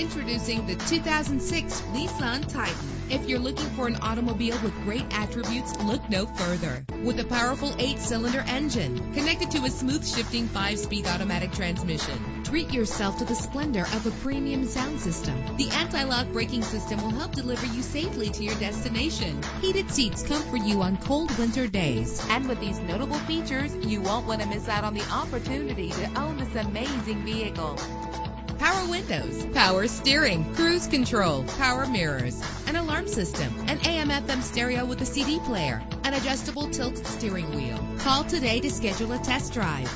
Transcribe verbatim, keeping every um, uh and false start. Introducing the two thousand six Nissan Titan. If you're looking for an automobile with great attributes, look no further. With a powerful eight-cylinder engine connected to a smooth shifting five-speed automatic transmission, treat yourself to the splendor of a premium sound system. The anti-lock braking system will help deliver you safely to your destination. Heated seats comfort you on cold winter days. And with these notable features, you won't want to miss out on the opportunity to own this amazing vehicle. Power windows, power steering, cruise control, power mirrors, an alarm system, an A M F M stereo with a C D player, an adjustable tilt steering wheel. Call today to schedule a test drive.